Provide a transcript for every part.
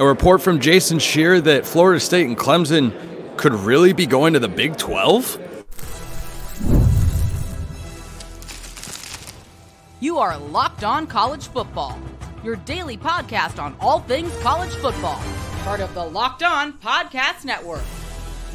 A report from Jason Scheer that Florida State and Clemson could really be going to the Big 12? You are Locked On College Football, your daily podcast on all things college football. Part of the Locked On Podcast Network,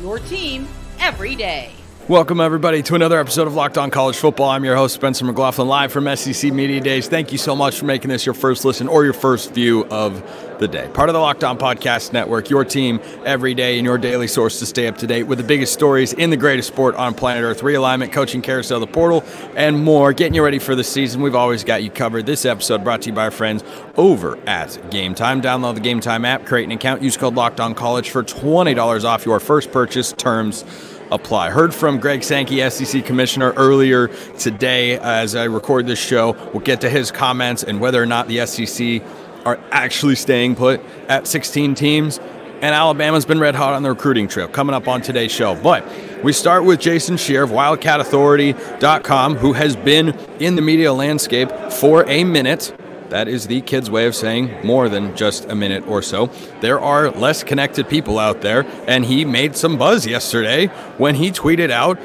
your team every day. Welcome, everybody, to another episode of Locked On College Football. I'm your host, Spencer McLaughlin, live from SEC Media Days. Thank you so much for making this your first listen or your first view of the day. Part of the Locked On Podcast Network, your team every day, and your daily source to stay up to date with the biggest stories in the greatest sport on planet Earth, realignment, coaching carousel, the portal, and more. Getting you ready for the season, we've always got you covered. This episode brought to you by our friends over at Gametime. Download the Gametime app, create an account, use code LOCKEDONCollege for $20 off your first purchase. Terms apply. Heard from Greg Sankey, SEC Commissioner, earlier today as I record this show. We'll get to his comments and whether or not the SEC are actually staying put at 16 teams. And Alabama's been red hot on the recruiting trail coming up on today's show. But we start with Jason Scheer of WildcatAuthority.com, who has been in the media landscape for a minute. That is the kid's way of saying more than just a minute or so. There are less connected people out there, and he made some buzz yesterday when he tweeted out,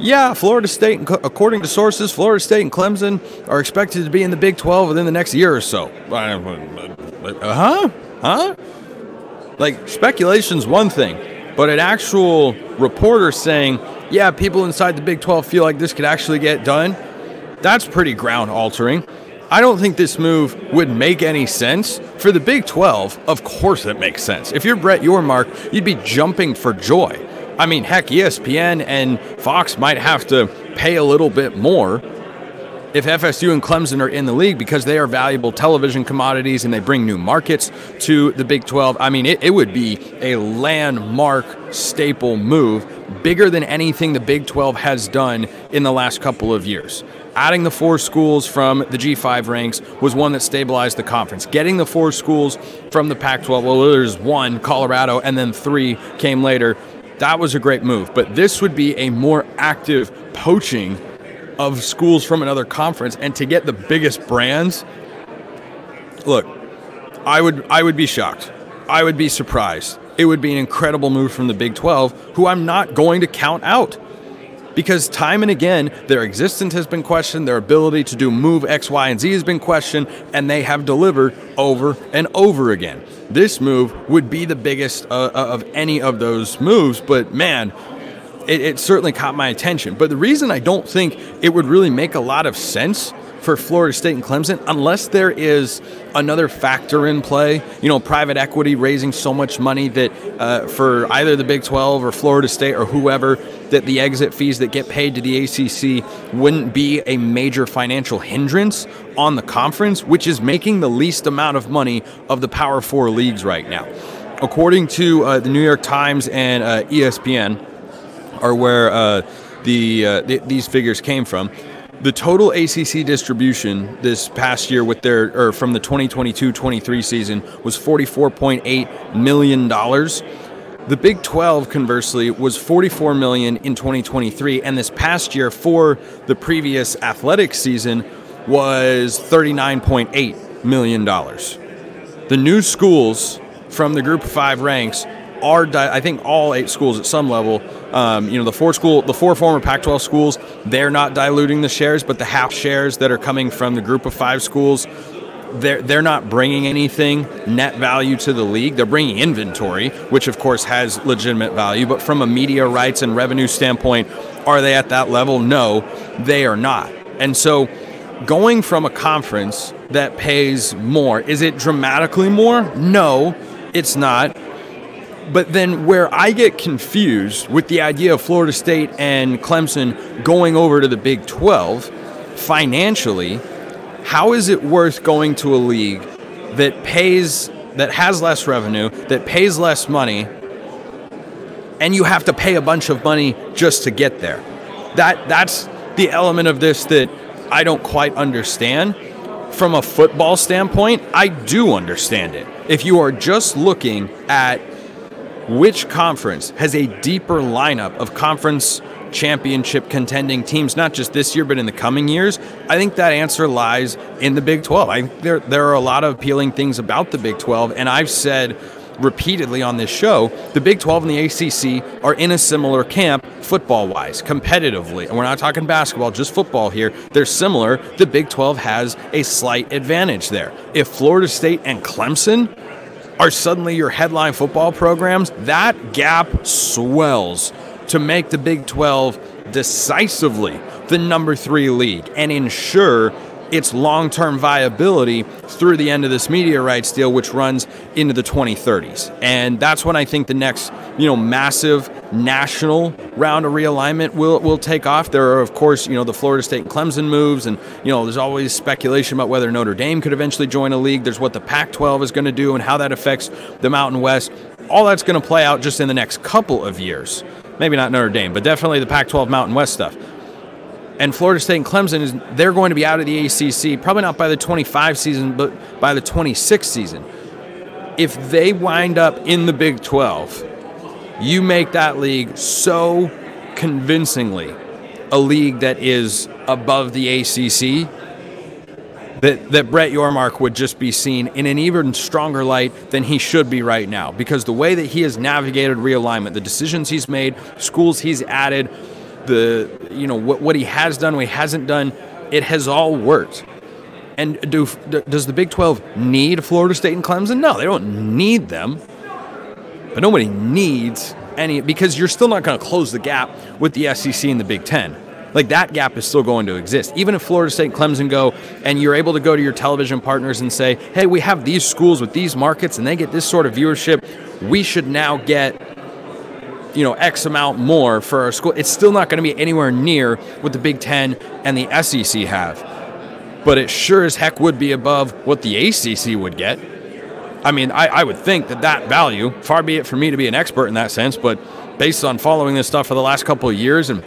yeah, Florida State, according to sources, Florida State and Clemson are expected to be in the Big 12 within the next year or so. Like, speculation's one thing, but an actual reporter saying, yeah, people inside the Big 12 feel like this could actually get done, that's pretty ground-altering. I don't think this move would make any sense. For the Big 12, of course it makes sense. If you're Brett Yormark, you'd be jumping for joy. I mean, heck, ESPN and Fox might have to pay a little bit more if FSU and Clemson are in the league because they are valuable television commodities and they bring new markets to the Big 12. I mean, it would be a landmark staple move, bigger than anything the Big 12 has done in the last couple of years. Adding the four schools from the G5 ranks was one that stabilized the conference. Getting the four schools from the Pac-12, well, there's one, Colorado, and then three came later. That was a great move. But this would be a more active poaching of schools from another conference. And to get the biggest brands, look, I would be shocked. I would be surprised. It would be an incredible move from the Big 12, who I'm not going to count out. Because time and again, their existence has been questioned, their ability to do move X, Y, and Z has been questioned, and they have delivered over and over again. This move would be the biggest of any of those moves, but man, it certainly caught my attention. But the reason I don't think it would really make a lot of sense for Florida State and Clemson, unless there is another factor in play, you know, private equity raising so much money that for either the Big 12 or Florida State or whoever, that the exit fees that get paid to the ACC wouldn't be a major financial hindrance on the conference, which is making the least amount of money of the Power Four leagues right now. According to the New York Times and ESPN are where these figures came from. The total ACC distribution this past year with their from the 2022-23 season was $44.8 million. The Big 12, conversely, was $44 million in 2023, and this past year for the previous athletic season was $39.8 million. The new schools from the Group of Five ranks are, I think, all eight schools at some level. You know, the four former Pac-12 schools, they're not diluting the shares, but the half shares that are coming from the Group of Five schools, they're not bringing anything net value to the league. They're bringing inventory, which of course has legitimate value, but from a media rights and revenue standpoint, are they at that level? No, they are not. And so going from a conference that pays more, is it dramatically more? No, it's not. But then where I get confused with the idea of Florida State and Clemson going over to the Big 12 financially, how is it worth going to a league that has less revenue, that pays less money, and you have to pay a bunch of money just to get there? That's the element of this that I don't quite understand. From a football standpoint, I do understand it. If you are just looking at which conference has a deeper lineup of conference championship contending teams, not just this year, but in the coming years? I think that answer lies in the Big 12. I think there are a lot of appealing things about the Big 12, and I've said repeatedly on this show, the Big 12 and the ACC are in a similar camp football-wise, competitively. And we're not talking basketball, just football here. They're similar. The Big 12 has a slight advantage there. If Florida State and Clemson are suddenly your headline football programs, that gap swells to make the Big 12 decisively the #3 league and ensure its long-term viability through the end of this media rights deal, which runs into the 2030s. And that's when I think the next, massive national round of realignment will take off. There are, of course, the Florida State and Clemson moves, and, there's always speculation about whether Notre Dame could eventually join a league. There's what the Pac-12 is going to do and how that affects the Mountain West. All that's going to play out just in the next couple of years. Maybe not Notre Dame, but definitely the Pac-12 Mountain West stuff. And Florida State and Clemson, they're going to be out of the ACC, probably not by the 25 season, but by the 26 season. If they wind up in the Big 12, you make that league so convincingly a league that is above the ACC that Brett Yormark would just be seen in an even stronger light than he should be right now. Because the way that he has navigated realignment, the decisions he's made, schools he's added, what he has done, what he hasn't done, it has all worked. And does the Big 12 need Florida State and Clemson? No, they don't need them. But nobody needs any, because you're still not going to close the gap with the SEC and the Big 10. Like, that gap is still going to exist. Even if Florida State and Clemson go, and you're able to go to your television partners and say, hey, we have these schools with these markets and they get this sort of viewership, we should now get X amount more for our school. It's still not going to be anywhere near what the Big Ten and the SEC have. But it sure as heck would be above what the ACC would get. I mean, I would think that value, far be it for me to be an expert in that sense, but based on following this stuff for the last couple of years and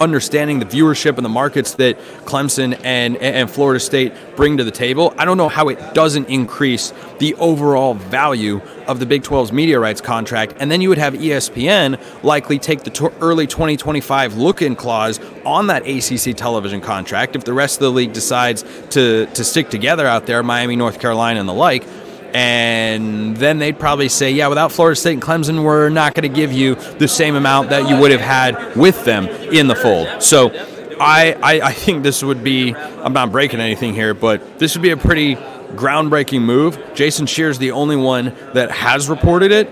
understanding the viewership and the markets that Clemson and Florida State bring to the table, I don't know how it doesn't increase the overall value of the Big 12's media rights contract. And then you would have ESPN likely take the early 2025 look-in clause on that ACC television contract if the rest of the league decides to stick together out there, Miami, North Carolina, and the like. And then they'd probably say, yeah, without Florida State and Clemson, we're not going to give you the same amount that you would have had with them in the fold. So I think this would be, I'm not breaking anything here, but this would be a pretty groundbreaking move. Jason Scheer is the only one that has reported it,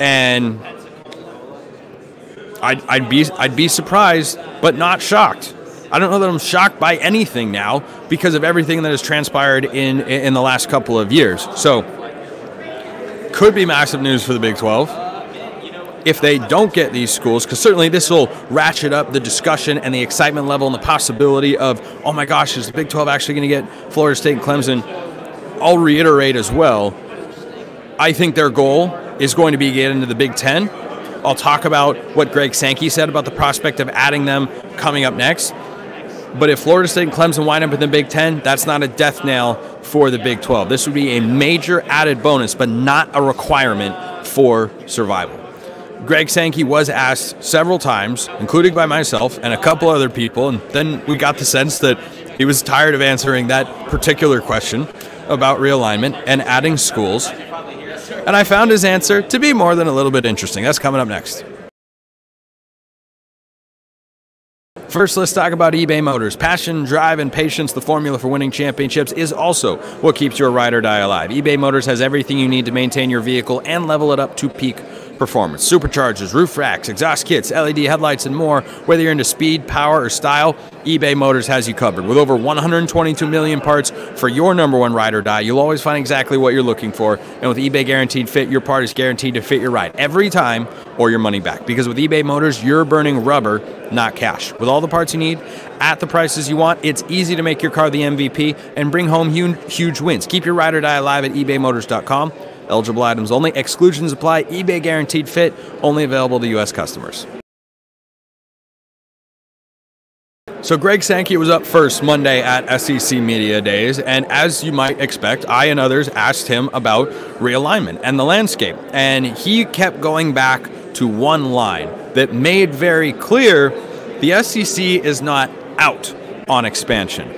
and I'd be surprised but not shocked. I don't know that I'm shocked by anything now because of everything that has transpired in the last couple of years. So, could be massive news for the Big 12 if they don't get these schools, because certainly this will ratchet up the discussion and the excitement level and the possibility of, oh my gosh, is the Big 12 actually going to get Florida State and Clemson? I'll reiterate as well, I think their goal is going to be get into the Big 10. I'll talk about what Greg Sankey said about the prospect of adding them coming up next. But if Florida State and Clemson wind up in the Big 10, that's not a death knell for the Big 12. This would be a major added bonus, but not a requirement for survival. Greg Sankey was asked several times, including by myself and a couple other people, and then we got the sense that he was tired of answering that particular question about realignment and adding schools. And I found his answer to be more than a little bit interesting. That's coming up next. First, let's talk about eBay Motors. Passion, drive, and patience, the formula for winning championships, is also what keeps your ride or die alive. eBay Motors has everything you need to maintain your vehicle and level it up to peak performance. Superchargers, roof racks, exhaust kits, LED headlights, and more. Whether you're into speed, power, or style, eBay Motors has you covered. With over 122 million parts for your #1 ride or die, you'll always find exactly what you're looking for. And with eBay Guaranteed Fit, your part is guaranteed to fit your ride every time or your money back. Because with eBay Motors, you're burning rubber, not cash. With all the parts you need at the prices you want, it's easy to make your car the MVP and bring home huge wins. Keep your ride or die alive at ebaymotors.com. Eligible items only. Exclusions apply. eBay Guaranteed Fit. Only available to U.S. customers. So Greg Sankey was up first Monday at SEC Media Days, and as you might expect, I and others asked him about realignment and the landscape. And he kept going back to one line that made very clear The SEC is not out on expansion.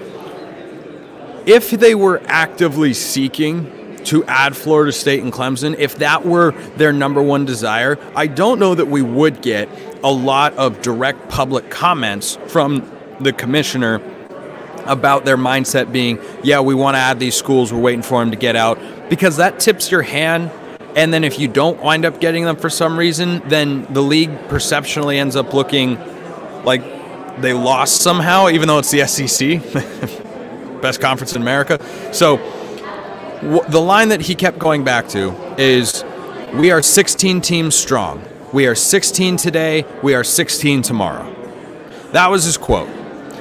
If they were actively seeking to add Florida State and Clemson, if that were their number one desire, I don't know that we would get a lot of direct public comments from the commissioner about their mindset being, yeah, we want to add these schools, we're waiting for them to get out, because that tips your hand. And then if you don't wind up getting them for some reason, then the league perceptionally ends up looking like they lost somehow, even though it's the SEC, best conference in America. So the line that he kept going back to is, we are 16 teams strong. We are 16 today, we are 16 tomorrow. That was his quote.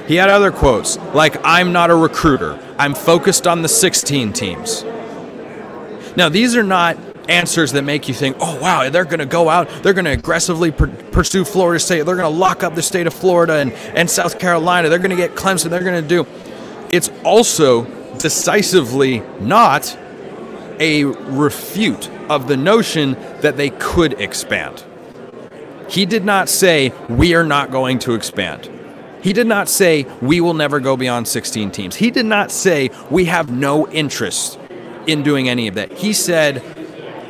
He had other quotes, like, I'm not a recruiter, I'm focused on the 16 teams. Now, these are not answers that make you think, oh, wow, they're going to go out, they're going to aggressively pursue Florida State, they're going to lock up the state of Florida and South Carolina, they're going to get Clemson, they're going to do. It's also decisively not a refute of the notion that they could expand. He did not say, we are not going to expand. He did not say, we will never go beyond 16 teams. He did not say, we have no interest in doing any of that. He said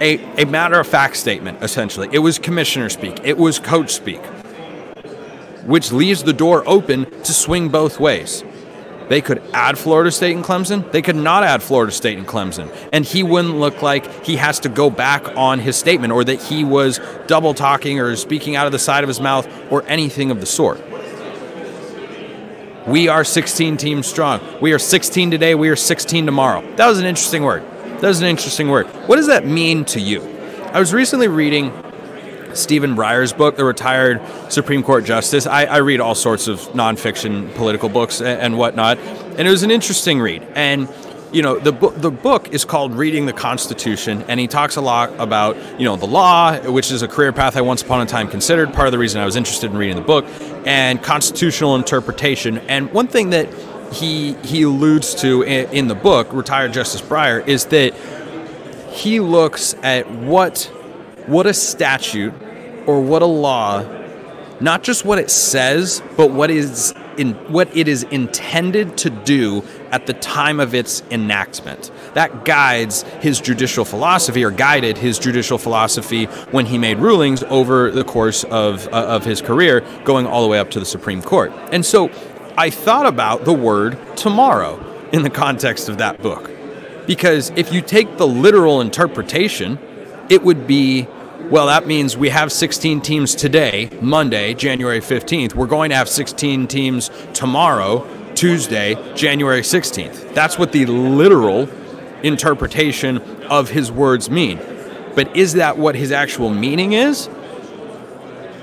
a matter-of-fact statement, essentially. It was commissioner speak. It was coach speak, which leaves the door open to swing both ways. They could add Florida State and Clemson. They could not add Florida State and Clemson. And he wouldn't look like he has to go back on his statement, or that he was double talking or speaking out of the side of his mouth or anything of the sort. We are 16 teams strong. We are 16 today. We are 16 tomorrow. That was an interesting word. That was an interesting word. What does that mean to you? I was recently reading Stephen Breyer's book, the retired Supreme Court Justice. I read all sorts of nonfiction political books and whatnot, and it was an interesting read. And you know, the book is called Reading the Constitution, and he talks a lot about, you know, the law, which is a career path I once upon a time considered. Part of the reason I was interested in reading the book, and constitutional interpretation. And one thing that he alludes to in the book, retired Justice Breyer, is that he looks at what a statute or what a law, not just what it says, but what it is intended to do at the time of its enactment. That guides his judicial philosophy, or guided his judicial philosophy when he made rulings over the course of his career, going all the way up to the Supreme Court. And so I thought about the word tomorrow in the context of that book, because if you take the literal interpretation, it would be, well, that means we have 16 teams today, Monday, January 15th. We're going to have 16 teams tomorrow, Tuesday, January 16th. That's what the literal interpretation of his words mean. But is that what his actual meaning is?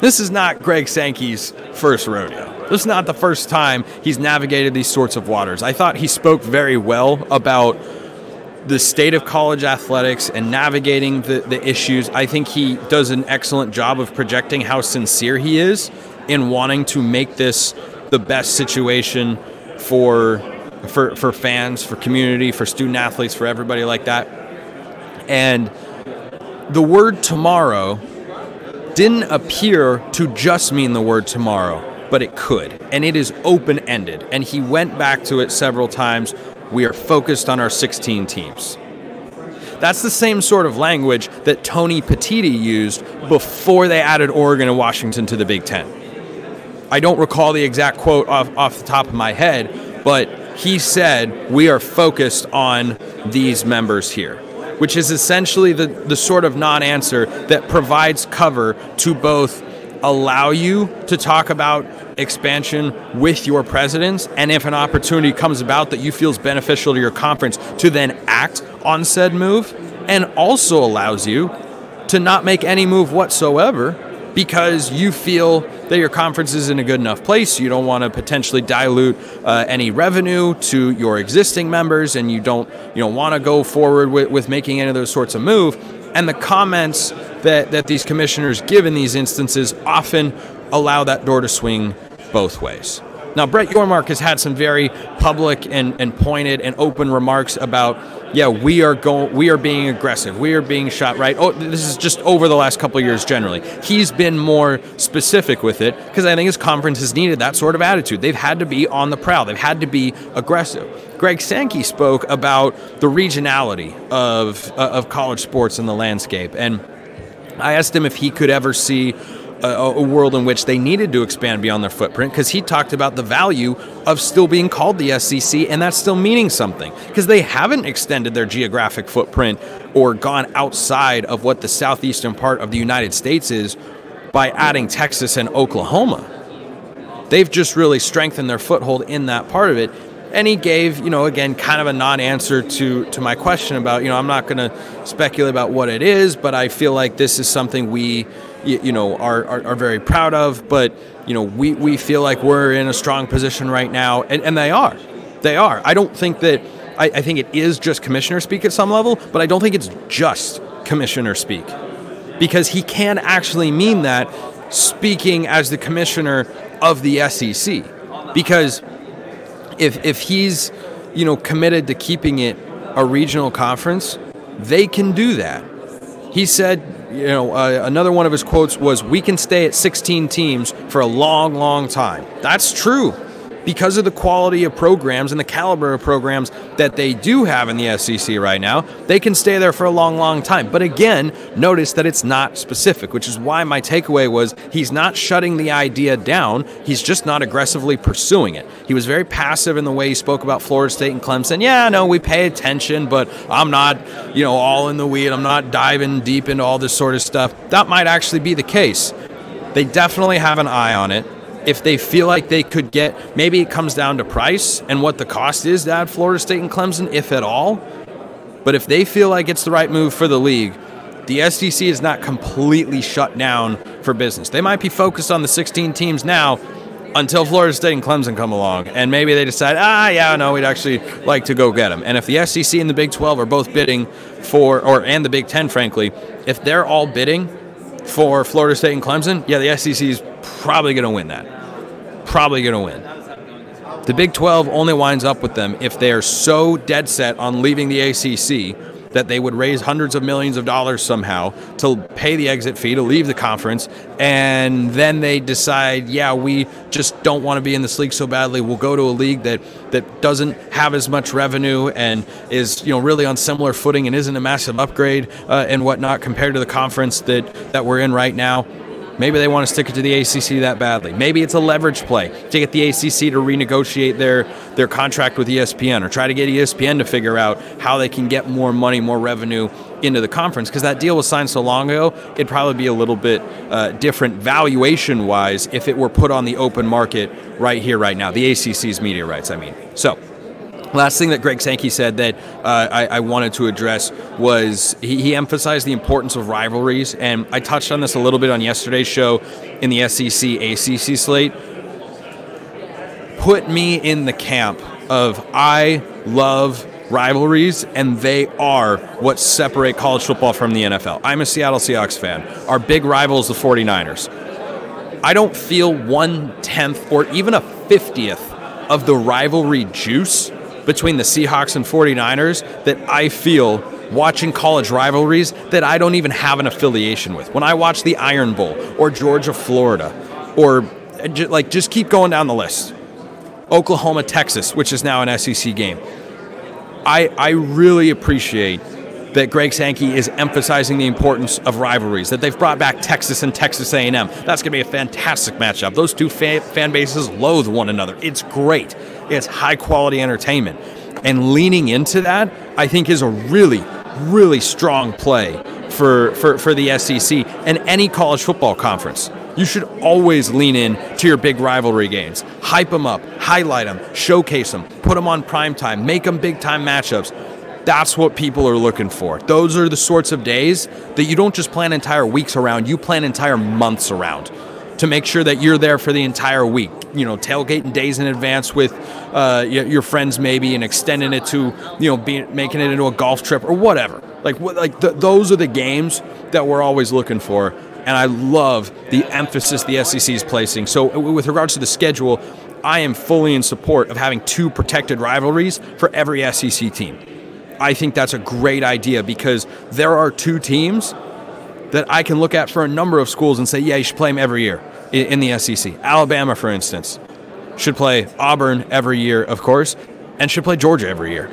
This is not Greg Sankey's first rodeo. This is not the first time he's navigated these sorts of waters. I thought he spoke very well about the state of college athletics and navigating the issues. I think he does an excellent job of projecting how sincere he is in wanting to make this the best situation for fans, for community, for student athletes, for everybody like that. And the word tomorrow didn't appear to just mean the word tomorrow, but it could, and it is open-ended. And he went back to it several times. We are focused on our 16 teams. That's the same sort of language that Tony Petiti used before they added Oregon and Washington to the Big 10. I don't recall the exact quote off the top of my head, but he said, we are focused on these members here, which is essentially the sort of non-answer that provides cover to both allow you to talk about expansion with your presidents, and if an opportunity comes about that you feel is beneficial to your conference, to then act on said move, and also allows you to not make any move whatsoever because you feel that your conference is in a good enough place. You don't want to potentially dilute any revenue to your existing members, and you don't want to go forward with making any of those sorts of move. And the comments that these commissioners give in these instances often allow that door to swing both ways. Now, Brett Yormark has had some very public and pointed and open remarks about, yeah, we are being aggressive, we are being shot right. Oh, this is just over the last couple of years generally. He's been more specific with it because I think his conference has needed that sort of attitude. They've had to be on the prowl. They've had to be aggressive. Greg Sankey spoke about the regionality of college sports in the landscape, and I asked him if he could ever see a world in which they needed to expand beyond their footprint, because he talked about the value of still being called the SEC and that's still meaning something, because they haven't extended their geographic footprint or gone outside of what the southeastern part of the United States is by adding Texas and Oklahoma. They've just really strengthened their foothold in that part of it. And he gave, you know, again, kind of a non-answer to my question about, you know, I'm not going to speculate about what it is, but I feel like this is something we, you know, are very proud of. But, you know, we feel like we're in a strong position right now. And they are. They are. I don't think that, I think it is just commissioner speak at some level, but I don't think it's just commissioner speak, because he can actually mean that speaking as the commissioner of the SEC, because if he's, you know, committed to keeping it a regional conference, they can do that. He said, you know, another one of his quotes was, "We can stay at 16 teams for a long, long time." That's true, because of the quality of programs and the caliber of programs that they do have in the SEC right now. They can stay there for a long, long time. But again, notice that it's not specific, which is why my takeaway was he's not shutting the idea down. He's just not aggressively pursuing it. He was very passive in the way he spoke about Florida State and Clemson. Yeah, no, we pay attention, but I'm not, you know, all in the weed. I'm not diving deep into all this sort of stuff. That might actually be the case. They definitely have an eye on it. If they feel like they could get, maybe it comes down to price and what the cost is to add Florida State and Clemson, if at all. But if they feel like it's the right move for the league, the SEC is not completely shut down for business. They might be focused on the 16 teams now until Florida State and Clemson come along. And maybe they decide, ah, yeah, no, we'd actually like to go get them. And if the SEC and the Big 12 are both bidding for, and the Big 10, frankly, if they're all bidding for Florida State and Clemson, yeah, the SEC is probably going to win that. Probably going to win. The Big 12 only winds up with them if they are so dead set on leaving the ACC that they would raise hundreds of millions of dollars somehow to pay the exit fee to leave the conference, and then they decide, yeah, we just don't want to be in this league so badly, we'll go to a league that doesn't have as much revenue and is, you know, really on similar footing and isn't a massive upgrade and whatnot compared to the conference that we're in right now. Maybe they want to stick it to the ACC that badly. Maybe it's a leverage play to get the ACC to renegotiate their contract with ESPN, or try to get ESPN to figure out how they can get more money, more revenue into the conference, because that deal was signed so long ago, it'd probably be a little bit different valuation-wise if it were put on the open market right here, right now. The ACC's media rights, I mean. So, last thing that Greg Sankey said that I wanted to address was he emphasized the importance of rivalries, and I touched on this a little bit on yesterday's show in the SEC-ACC slate. Put me in the camp of I love rivalries, and they are what separate college football from the NFL. I'm a Seattle Seahawks fan. Our big rival is the 49ers. I don't feel 1/10 or even a 50th of the rivalry juice between the Seahawks and 49ers that I feel watching college rivalries that I don't even have an affiliation with. When I watch the Iron Bowl or Georgia, Florida, or like just keep going down the list, Oklahoma, Texas, which is now an SEC game. I really appreciate that Greg Sankey is emphasizing the importance of rivalries, that they've brought back Texas and Texas A&M. That's going to be a fantastic matchup. Those two fan bases loathe one another. It's great. It's high-quality entertainment. And leaning into that, I think, is a really, really strong play for the SEC and any college football conference. You should always lean in to your big rivalry games. Hype them up, highlight them, showcase them, put them on primetime, make them big-time matchups. That's what people are looking for. Those are the sorts of days that you don't just plan entire weeks around, you plan entire months around to make sure that you're there for the entire week. You know, tailgating days in advance with your friends maybe, and extending it to, you know, making it into a golf trip or whatever. Those are the games that we're always looking for. And I love the emphasis the SEC is placing. So with regards to the schedule, I am fully in support of having two protected rivalries for every SEC team. I think that's a great idea because there are two teams that I can look at for a number of schools and say, yeah, you should play them every year in the SEC. Alabama, for instance, should play Auburn every year, of course, and should play Georgia every year.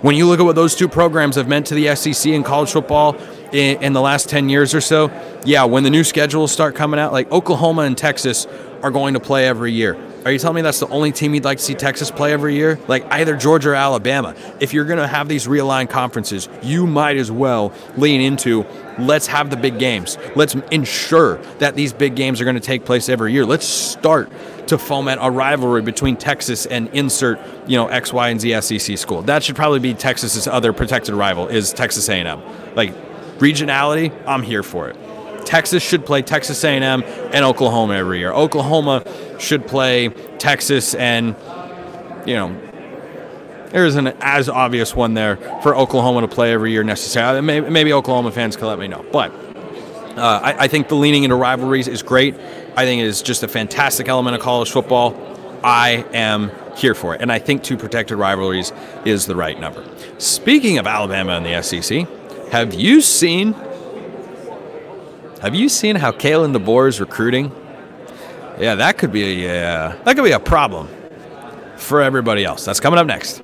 When you look at what those two programs have meant to the SEC and college football in the last 10 years or so, yeah, when the new schedules start coming out, like Oklahoma and Texas are going to play every year. Are you telling me that's the only team you'd like to see Texas play every year? Like either Georgia or Alabama. If you're going to have these realigned conferences, you might as well lean into, let's have the big games. Let's ensure that these big games are going to take place every year. Let's start to foment a rivalry between Texas and insert, you know, X, Y, and Z SEC school. That should probably be Texas's other protected rival is Texas A&M. Like regionality, I'm here for it. Texas should play Texas A&M and Oklahoma every year. Oklahoma should play Texas and, you know, there isn't as obvious one there for Oklahoma to play every year necessarily. Maybe Oklahoma fans can let me know. But I think the leaning into rivalries is great. I think it is just a fantastic element of college football. I am here for it. And I think two protected rivalries is the right number. Speaking of Alabama and the SEC, have you seen how Kalen DeBoer is recruiting? Yeah, that could be a problem for everybody else. That's coming up next.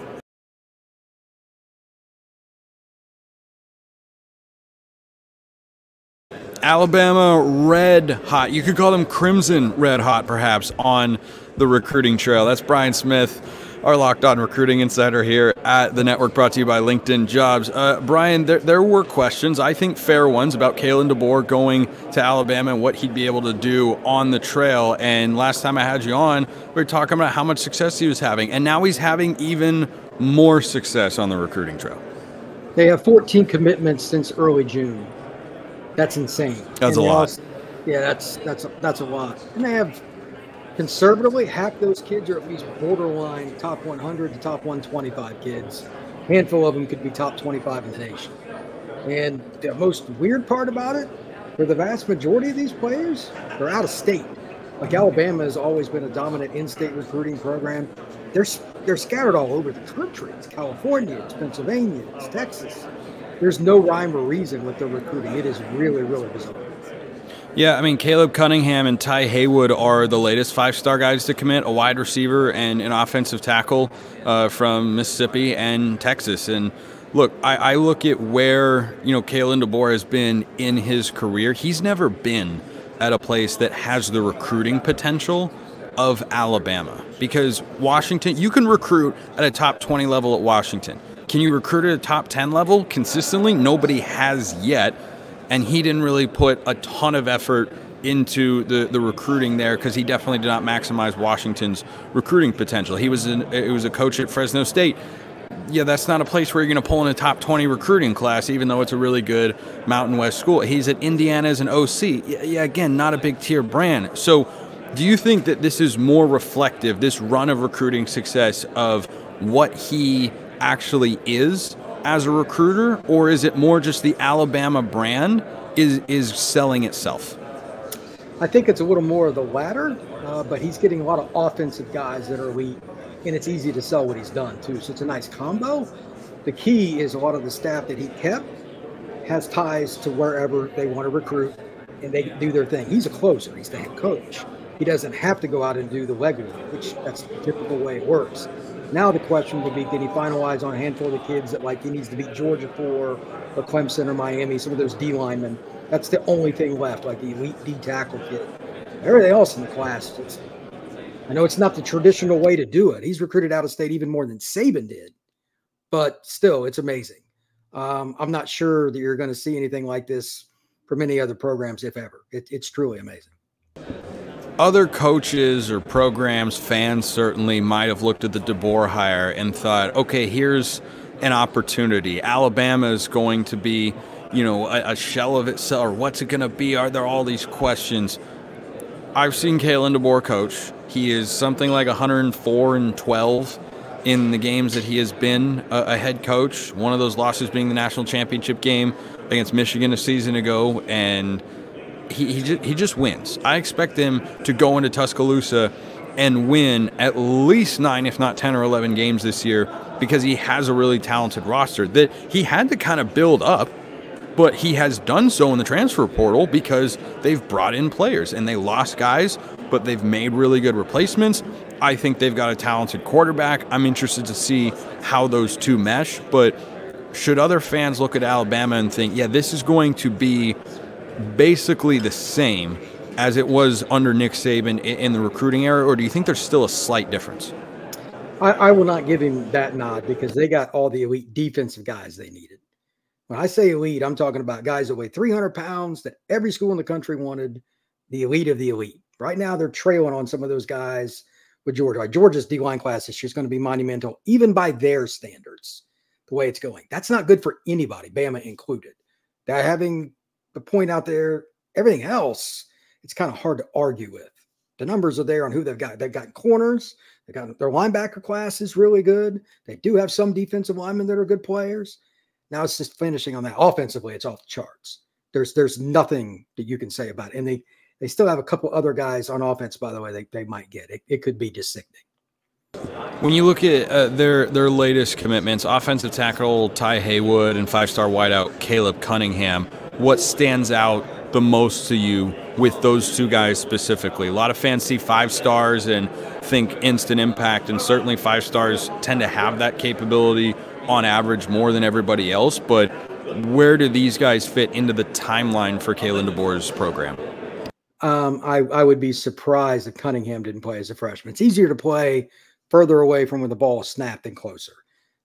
Alabama red hot. You could call them crimson red hot, perhaps, on the recruiting trail. That's Brian Smith, our Locked On recruiting insider here at the network, brought to you by LinkedIn Jobs. Brian, there were questions, I think fair ones, about Kalen DeBoer going to Alabama and what he'd be able to do on the trail. And last time I had you on, we were talking about how much success he was having. And now he's having even more success on the recruiting trail. They have 14 commitments since early June. That's insane. That's a lot. Yeah, that's a lot. And they have conservatively half those kids are at least borderline top 100 to top 125 kids. A handful of them could be top 25 in the nation. And the most weird part about it, for the vast majority of these players, they're out of state. Like Alabama has always been a dominant in-state recruiting program. They're scattered all over the country. It's California, it's Pennsylvania, it's Texas. There's no rhyme or reason with the recruiting. It is really, really bizarre. Yeah, I mean, Caleb Cunningham and Ty Haywood are the latest five-star guys to commit, a wide receiver and an offensive tackle from Mississippi and Texas. And look, I look at where, you know, Kalen DeBoer has been in his career. He's never been at a place that has the recruiting potential of Alabama, because Washington, you can recruit at a top 20 level at Washington. Can you recruit at a top 10 level consistently? Nobody has yet. And he didn't really put a ton of effort into the recruiting there because he definitely did not maximize Washington's recruiting potential. He was a coach at Fresno State. Yeah, that's not a place where you're going to pull in a top 20 recruiting class, even though it's a really good Mountain West school. He's at Indiana as an OC. Yeah, again, not a big tier brand. So do you think that this is more reflective, this run of recruiting success, of what he actually is as a recruiter, or is it more just the Alabama brand is selling itself? I think it's a little more of the latter, but he's getting a lot of offensive guys that are elite, and it's easy to sell what he's done too. So it's a nice combo. The key is a lot of the staff that he kept has ties to wherever they want to recruit, and they do their thing. He's a closer. He's the head coach. He doesn't have to go out and do the legwork, which that's the typical way it works. Now the question would be, did he finalize on a handful of the kids that, like, he needs to beat Georgia for, or Clemson or Miami, some of those D linemen? That's the only thing left, like the elite D tackle kid. Everything else in the class, I know it's not the traditional way to do it. He's recruited out of state even more than Saban did, but still, it's amazing. I'm not sure that you're going to see anything like this from any other programs, if ever. It's truly amazing. Other coaches or programs, fans certainly might have looked at the DeBoer hire and thought, okay, here's an opportunity. Alabama is going to be, you know, a shell of itself. Or what's it going to be? Are there all these questions? I've seen Kalen DeBoer coach. He is something like 104-12 in the games that he has been a head coach. One of those losses being the national championship game against Michigan a season ago, and he just wins. I expect him to go into Tuscaloosa and win at least 9, if not 10 or 11 games this year, because he has a really talented roster that he had to kind of build up, but he has done so in the transfer portal because they've brought in players and they lost guys, but they've made really good replacements. I think they've got a talented quarterback. I'm interested to see how those two mesh, but should other fans look at Alabama and think, yeah, this is going to be basically the same as it was under Nick Saban in the recruiting era, or do you think there's still a slight difference? I will not give him that nod because they got all the elite defensive guys they needed. When I say elite, I'm talking about guys that weigh 300 pounds that every school in the country wanted, the elite of the elite. Right now, they're trailing on some of those guys with Georgia. Georgia's D-line class this year is going to be monumental, even by their standards, the way it's going. That's not good for anybody, Bama included. They're having the point out there, everything else, it's kind of hard to argue with. The numbers are there on who they've got. They've got corners. They've got their linebacker class is really good. They do have some defensive linemen that are good players. Now it's just finishing on that. Offensively, it's off the charts. There's nothing that you can say about it. And they still have a couple other guys on offense, by the way, they might get. It could be just sickening. When you look at their latest commitments, offensive tackle Ty Haywood and 5-star wideout Caleb Cunningham, what stands out the most to you with those two guys specifically? A lot of fans see 5 stars and think instant impact, and certainly 5 stars tend to have that capability on average more than everybody else, but where do these guys fit into the timeline for Kalen DeBoer's program? I would be surprised if Cunningham didn't play as a freshman. It's easier to play further away from where the ball is snapped than closer.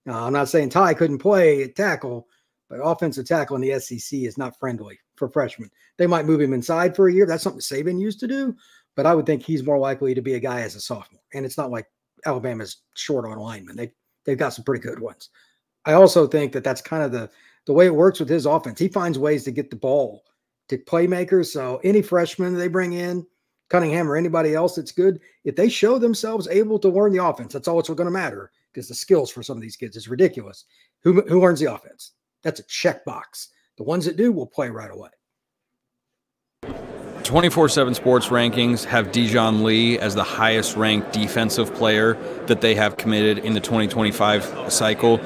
Now, I'm not saying Ty couldn't play at tackle, but offensive tackle in the SEC is not friendly for freshmen. They might move him inside for a year. That's something Saban used to do, but I would think he's more likely to be a guy as a sophomore. And it's not like Alabama's short on linemen. They've got some pretty good ones. I also think that that's kind of the way it works with his offense. He finds ways to get the ball to playmakers. So any freshman they bring in, Cunningham or anybody else that's good, if they show themselves able to learn the offense, that's all it's going to matter, because the skills for some of these kids is ridiculous. Who learns the offense? That's a checkbox. The ones that do will play right away. 24/7 Sports rankings have DeJohn Lee as the highest-ranked defensive player that they have committed in the 2025 cycle.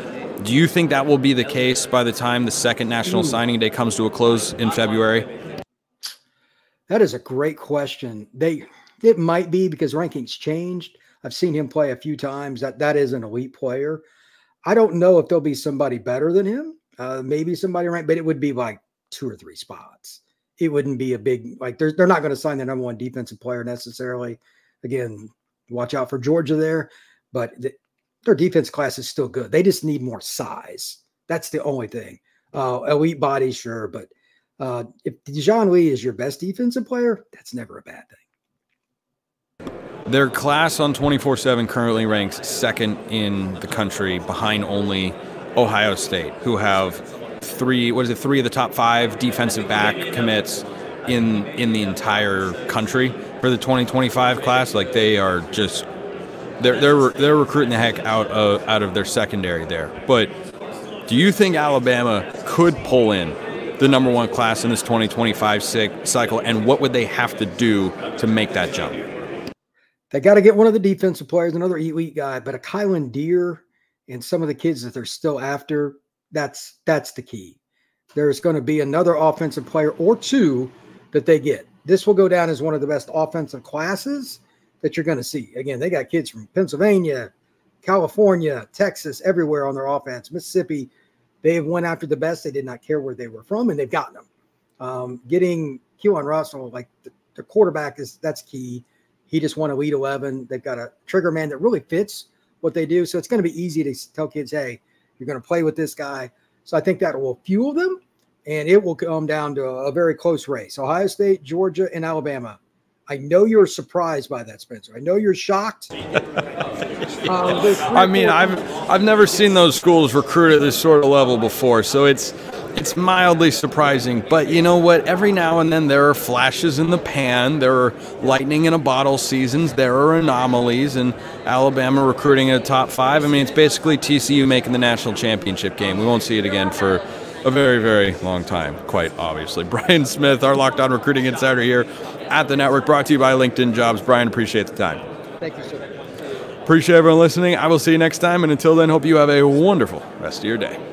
Do you think that will be the case by the time the second National Signing Day comes to a close in February? That is a great question. It might be, because rankings changed. I've seen him play a few times. That is an elite player. I don't know if there'll be somebody better than him. Maybe somebody ranked, but it would be like 2 or 3 spots. It wouldn't be a big, like they're not going to sign the #1 defensive player necessarily. Again, watch out for Georgia there, but their defense class is still good. They just need more size. That's the only thing. Elite body, sure, but if DeJohn Lee is your best defensive player, that's never a bad thing. Their class on 24/7 currently ranks 2nd in the country, behind only Ohio State, who have three of the top 5 defensive back commits in the entire country for the 2025 class. Like, they are just they're recruiting the heck out of their secondary there. But do you think Alabama could pull in the #1 class in this 2025 cycle, and what would they have to do to make that jump? They got to get one of the defensive players, another elite guy, but a Kylan DeBoer and some of the kids that they're still after, that's the key. There's going to be another offensive player or two that they get. This will go down as one of the best offensive classes that you're going to see. Again, they got kids from Pennsylvania, California, Texas, everywhere on their offense, Mississippi. They have went after the best. They did not care where they were from, and they've gotten them. Getting Keon Russell, like the quarterback, that's key. He just won a lead 11. They've got a trigger man that really fits what they do. So it's going to be easy to tell kids, hey, you're going to play with this guy. So I think that will fuel them, and it will come down to a very close race. Ohio State, Georgia, and Alabama. I know you're surprised by that, Spencer. I know you're shocked. I mean, I've never seen those schools recruit at this sort of level before, so it's mildly surprising. But you know what? Every now and then there are flashes in the pan. There are lightning in a bottle seasons. There are anomalies, and Alabama recruiting at a top 5. I mean, it's basically TCU making the national championship game. We won't see it again for a very, very long time, quite obviously. Brian Smith, our Locked On Recruiting Insider here at the network, brought to you by LinkedIn Jobs. Brian, appreciate the time. Thank you, sir. Appreciate everyone listening. I will see you next time, and until then, hope you have a wonderful rest of your day.